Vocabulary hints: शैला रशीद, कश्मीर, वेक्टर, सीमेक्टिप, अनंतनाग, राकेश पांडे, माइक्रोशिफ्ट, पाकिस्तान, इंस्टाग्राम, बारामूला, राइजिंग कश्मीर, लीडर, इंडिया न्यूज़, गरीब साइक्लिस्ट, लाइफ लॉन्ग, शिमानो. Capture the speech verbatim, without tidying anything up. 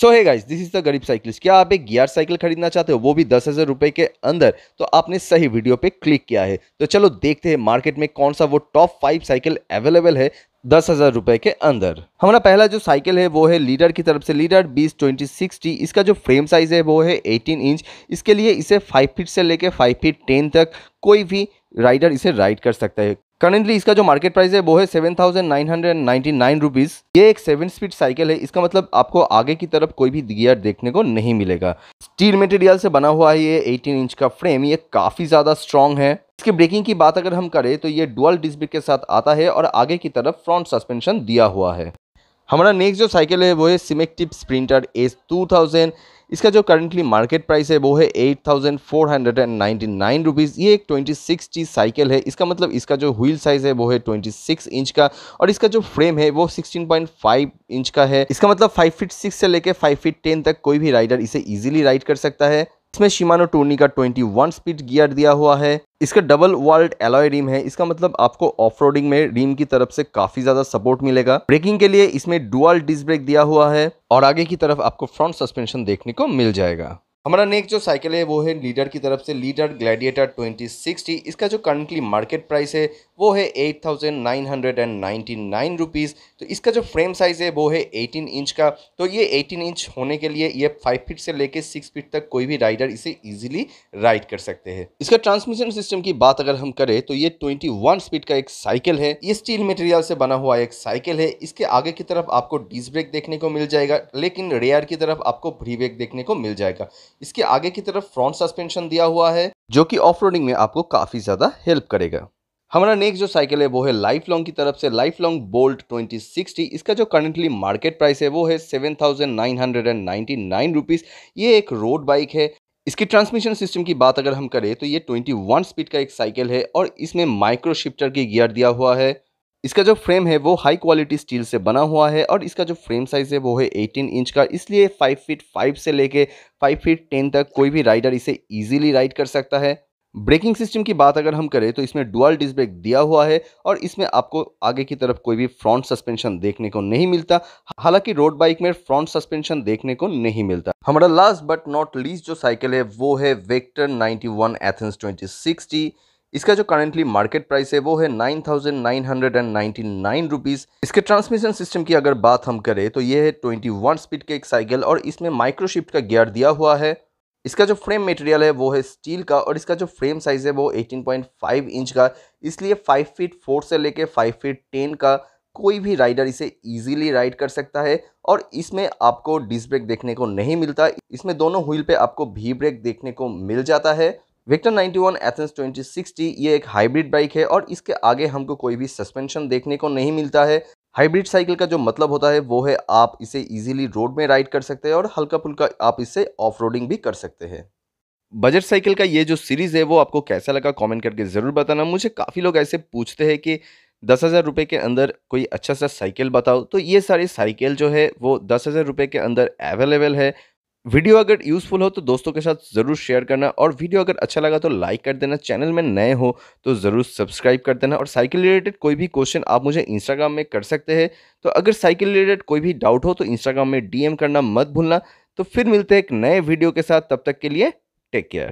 So hey guys, this is the गरीब साइक्लिस्ट। क्या आप एक गियर साइकिल खरीदना चाहते हो, वो भी दस हज़ार रुपये के अंदर? तो आपने सही वीडियो पे क्लिक किया है। तो चलो देखते हैं मार्केट में कौन सा वो टॉप फाइव साइकिल अवेलेबल है दस हज़ार रुपये के अंदर। हमारा पहला जो साइकिल है वो है लीडर की तरफ से, लीडर बीस ट्वेंटी सिक्सटी। इसका जो फ्रेम साइज़ है वो है अठारह इंच। इसके लिए इसे फाइव फीट से लेके फाइव फीट टेन तक कोई भी राइडर इसे राइड कर सकता है। करंटली इसका जो मार्केट प्राइस है वो है seven thousand nine hundred ninety nine rupees. ये एक सेवन स्पीड साइकिल है, इसका मतलब आपको आगे की तरफ कोई भी गियर देखने को नहीं मिलेगा। स्टील मटेरियल से बना हुआ है ये अठारह इंच का फ्रेम, ये काफ़ी ज़्यादा स्ट्रॉन्ग है। इसके ब्रेकिंग की बात अगर हम करें तो ये डुअल डिस्क ब्रेक के साथ आता है और आगे की तरफ फ्रंट सस्पेंशन दिया हुआ है। हमारा नेक्स्ट जो साइकिल है वो है सीमेक्टिप स्प्रिंटर एस टू थाउजेंड। इसका जो करंटली मार्केट प्राइस है वो है eight thousand four hundred ninety nine rupees. ये एक ट्वेंटी सिक्सटी साइकिल है, इसका मतलब इसका जो व्हील साइज़ है वो है ट्वेंटी सिक्स इंच का और इसका जो फ्रेम है वो सिक्सटीन पॉइंट फाइव इंच का है। इसका मतलब फाइव फीट सिक्स से लेकर फाइव फीट टेन तक कोई भी राइडर इसे ईजिली राइड कर सकता है। इसमें शिमानो टोनी का ट्वेंटी वन स्पीड गियर दिया हुआ है। इसका डबल वाल्ड एलॉय रिम है, इसका मतलब आपको ऑफ रोडिंग में रिम की तरफ से काफ़ी ज़्यादा सपोर्ट मिलेगा। ब्रेकिंग के लिए इसमें डुअल डिस्क ब्रेक दिया हुआ है और आगे की तरफ आपको फ्रंट सस्पेंशन देखने को मिल जाएगा। हमारा नेक्स्ट जो साइकिल है वो है लीडर की तरफ से, लीडर ग्लैडिएटर ट्वेंटी सिक्सटी। इसका जो करंटली मार्केट प्राइस है वो है eight thousand nine hundred ninety nine rupees. तो इसका जो फ्रेम साइज़ है वो है अठारह इंच का। तो ये अठारह इंच होने के लिए ये फाइव फीट से लेके सिक्स फीट तक कोई भी राइडर इसे इजीली राइड कर सकते हैं। इसका ट्रांसमिशन सिस्टम की बात अगर हम करें तो ये ट्वेंटी वन स्पीड का एक साइकिल है। ये स्टील मटेरियल से बना हुआ एक साइकिल है। इसके आगे की तरफ आपको डिस्क ब्रेक देखने को मिल जाएगा, लेकिन रेयर की तरफ आपको ब्री ब्रेक देखने को मिल जाएगा। इसके आगे की तरफ फ्रंट सस्पेंशन दिया हुआ है जो कि ऑफ रोडिंग में आपको काफ़ी ज़्यादा हेल्प करेगा। हमारा नेक्स्ट जो साइकिल है वो है लाइफ लॉन्ग की तरफ से, लाइफ लॉन्ग Bolt twenty sixty. इसका जो करंटली मार्केट प्राइस है वो है seven thousand nine hundred ninety nine rupees. ये एक रोड बाइक है। इसकी ट्रांसमिशन सिस्टम की बात अगर हम करें तो ये ट्वेंटी वन स्पीड का एक साइकिल है और इसमें माइक्रोशिफ्टर की गियर दिया हुआ है। इसका जो फ्रेम है वो हाई क्वालिटी स्टील से बना हुआ है और इसका जो फ्रेम साइज़ है वो है अठारह इंच का, इसलिए फाइव फीट फाइव से लेके फाइव फीट टेन तक कोई भी राइडर इसे इजीली राइड कर सकता है। ब्रेकिंग सिस्टम की बात अगर हम करें तो इसमें डुअल डिस्क ब्रेक दिया हुआ है और इसमें आपको आगे की तरफ कोई भी फ्रंट सस्पेंशन देखने को नहीं मिलता, हालांकि रोड बाइक में फ्रंट सस्पेंशन देखने को नहीं मिलता। हमारा लास्ट बट नॉट लीस्ट जो साइकिल है वो है वेक्टर ninety one Athens twenty sixty. इसका जो करंटली मार्केट प्राइस है वो है nine thousand nine hundred ninety nine rupees. इसके ट्रांसमिशन सिस्टम की अगर बात हम करें तो ये है ट्वेंटी वन स्पीड के एक साइकिल और इसमें माइक्रोशिफ्ट का गियर दिया हुआ है। इसका जो फ्रेम मटेरियल है वो है स्टील का और इसका जो फ्रेम साइज़ है वो अठारह पॉइंट फाइव इंच का, इसलिए फाइव फीट फोर से लेके फाइव फीट टेन का कोई भी राइडर इसे ईजिली राइड कर सकता है। और इसमें आपको डिस्क ब्रेक देखने को नहीं मिलता, इसमें दोनों व्हील पे आपको भी ब्रेक देखने को मिल जाता है। वेक्टर ninety one Athens twenty sixty ये एक हाइब्रिड बाइक है और इसके आगे हमको कोई भी सस्पेंशन देखने को नहीं मिलता है। हाइब्रिड साइकिल का जो मतलब होता है वो है आप इसे इजीली रोड में राइड कर सकते हैं और हल्का फुल्का आप इससे ऑफ रोडिंग भी कर सकते हैं। बजट साइकिल का ये जो सीरीज़ है वो आपको कैसा लगा कमेंट करके ज़रूर बताना। मुझे काफ़ी लोग ऐसे पूछते हैं कि दस हज़ार रुपये के अंदर कोई अच्छा सा साइकिल बताओ, तो ये सारे साइकिल जो है वो दस हज़ार रुपये के अंदर अवेलेबल है। वीडियो अगर यूज़फुल हो तो दोस्तों के साथ ज़रूर शेयर करना और वीडियो अगर अच्छा लगा तो लाइक कर देना। चैनल में नए हो तो ज़रूर सब्सक्राइब कर देना और साइकिल रिलेटेड कोई भी क्वेश्चन आप मुझे इंस्टाग्राम में कर सकते हैं। तो अगर साइकिल रिलेटेड कोई भी डाउट हो तो इंस्टाग्राम में डी एम करना मत भूलना। तो फिर मिलते हैं एक नए वीडियो के साथ, तब तक के लिए टेक केयर।